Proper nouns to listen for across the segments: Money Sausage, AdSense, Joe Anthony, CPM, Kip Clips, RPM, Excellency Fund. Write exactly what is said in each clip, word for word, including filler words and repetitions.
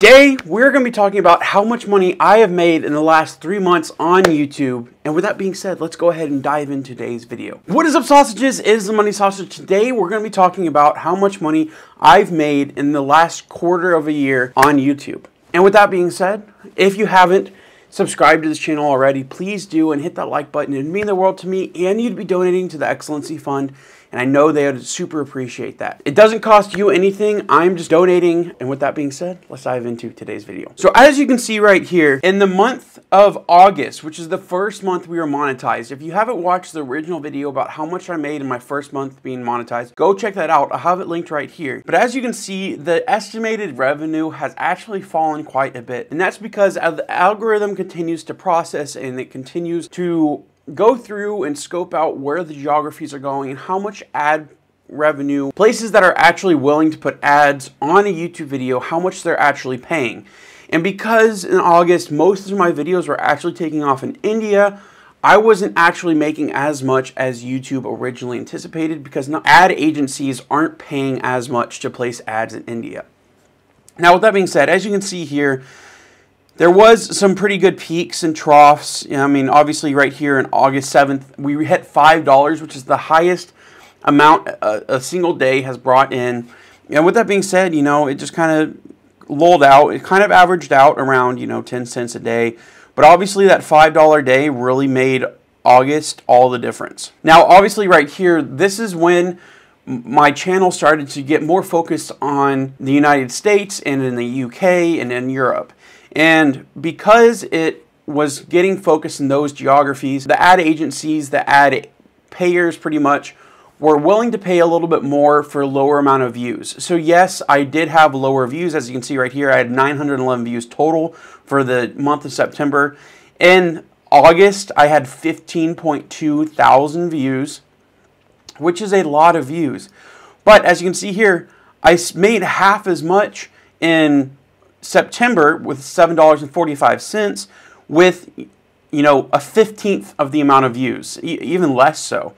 Today, we're going to be talking about how much money I have made in the last three months on YouTube. And with that being said, let's go ahead and dive into today's video. What is up, sausages? It is the Money Sausage. Today, we're going to be talking about how much money I've made in the last quarter of a year on YouTube. And with that being said, if you haven't subscribed to this channel already, please do and hit that like button. It'd mean the world to me, and you'd be donating to the Excellency Fund. And I know they would super appreciate that. It doesn't cost you anything. I'm just donating. And with that being said, let's dive into today's video. So as you can see right here, in the month of August, which is the first month we were monetized, if you haven't watched the original video about how much I made in my first month being monetized, go check that out. I have it linked right here. But as you can see, the estimated revenue has actually fallen quite a bit. And that's because the algorithm continues to process and it continues to go through and scope out where the geographies are going and how much ad revenue, places that are actually willing to put ads on a YouTube video, how much they're actually paying. And because in August, most of my videos were actually taking off in India, I wasn't actually making as much as YouTube originally anticipated because ad agencies aren't paying as much to place ads in India. Now, with that being said, as you can see here, there was some pretty good peaks and troughs. I mean, obviously right here on August seventh, we hit five dollars, which is the highest amount a, a single day has brought in. And with that being said, you know, it just kind of lulled out. It kind of averaged out around, you know, ten cents a day. But obviously that five dollar day really made August all the difference. Now, obviously right here, this is when my channel started to get more focused on the United States and in the U K and in Europe. And because it was getting focused in those geographies, the ad agencies, the ad payers pretty much, were willing to pay a little bit more for a lower amount of views. So yes, I did have lower views. As you can see right here, I had nine hundred eleven views total for the month of September. In August, I had fifteen point two thousand views, which is a lot of views. But as you can see here, I made half as much in September with seven dollars and forty-five cents with, you know, a fifteenth of the amount of views, e even less so.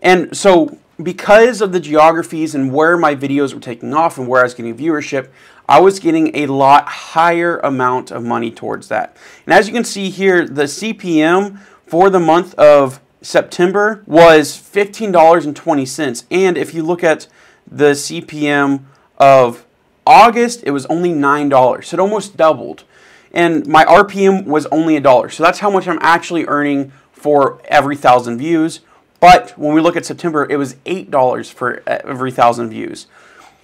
And so because of the geographies and where my videos were taking off and where I was getting viewership, I was getting a lot higher amount of money towards that. And as you can see here, the C P M for the month of September was fifteen dollars and twenty cents. And if you look at the C P M of August, it was only nine dollars, so it almost doubled. And my R P M was only a dollar, so that's how much I'm actually earning for every thousand views. But when we look at September, it was eight dollars for every thousand views,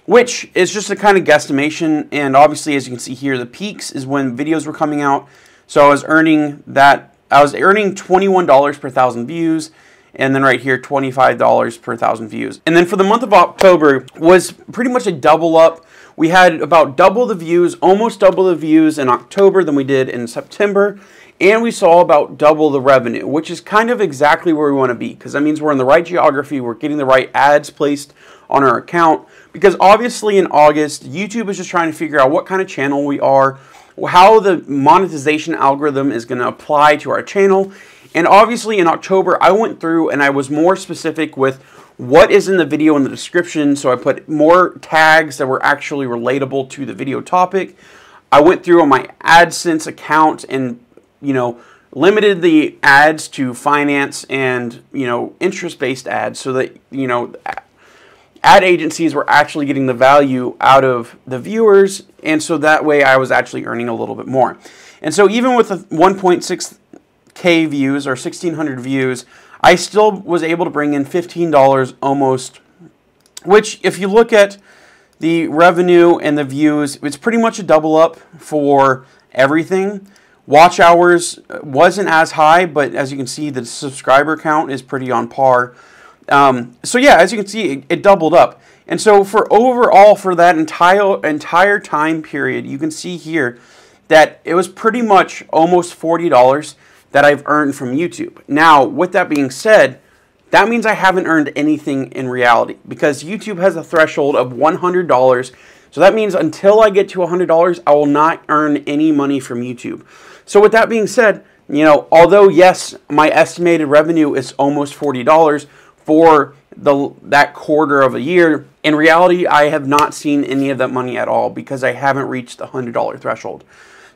which is just a kind of guesstimation. And obviously, as you can see here, the peaks is when videos were coming out. So I was earning that, I was earning twenty-one dollars per thousand views. And then right here, twenty-five dollars per thousand views. And then for the month of October was pretty much a double up. We had about double the views, almost double the views in October than we did in September. And we saw about double the revenue, which is kind of exactly where we want to be, because that means we're in the right geography, we're getting the right ads placed on our account. Because obviously in August, YouTube is just trying to figure out what kind of channel we are, how the monetization algorithm is going to apply to our channel. And obviously in October, I went through and I was more specific with what is in the video in the description. So I put more tags that were actually relatable to the video topic. I went through on my AdSense account and, you know, limited the ads to finance and, you know, interest-based ads so that, you know, ad agencies were actually getting the value out of the viewers. And so that way I was actually earning a little bit more. And so even with the one point six K views or sixteen hundred views, I still was able to bring in fifteen dollars almost, which if you look at the revenue and the views, it's pretty much a double up for everything. Watch hours wasn't as high, but as you can see, the subscriber count is pretty on par. Um, so yeah, as you can see, it, it doubled up. And so for overall, for that entire, entire time period, you can see here that it was pretty much almost forty dollars that I've earned from YouTube. Now, with that being said, that means I haven't earned anything in reality because YouTube has a threshold of one hundred dollars. So that means until I get to one hundred dollars, I will not earn any money from YouTube. So with that being said, you know, although yes, my estimated revenue is almost forty dollars, for the that quarter of a year. In reality, I have not seen any of that money at all because I haven't reached the one hundred dollar threshold.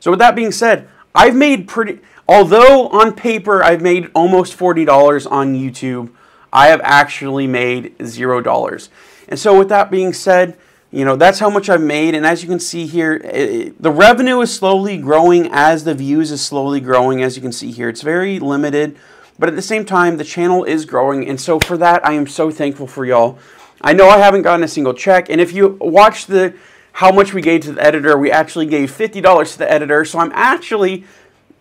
So with that being said, I've made pretty, although on paper I've made almost forty dollars on YouTube, I have actually made zero dollars. And so with that being said, you know, that's how much I've made. And as you can see here, it, the revenue is slowly growing as the views is slowly growing. As you can see here, it's very limited, but at the same time, the channel is growing. And so for that, I am so thankful for y'all. I know I haven't gotten a single check. And if you watch the how much we gave to the editor, we actually gave fifty dollars to the editor. So I'm actually,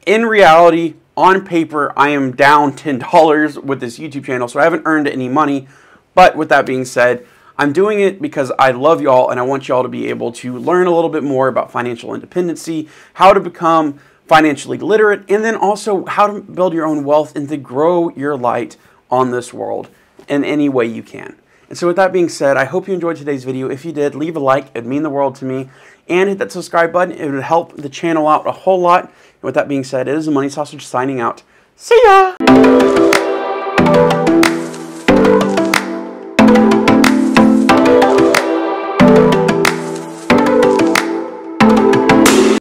in reality, on paper, I am down ten dollars with this YouTube channel. So I haven't earned any money. But with that being said, I'm doing it because I love y'all and I want y'all to be able to learn a little bit more about financial independency, how to become financially literate, and then also how to build your own wealth and to grow your light on this world in any way you can. And so with that being said, I hope you enjoyed today's video. If you did, leave a like. It would mean the world to me. And hit that subscribe button. It would help the channel out a whole lot. And with that being said, it is the Money Sausage signing out. See ya!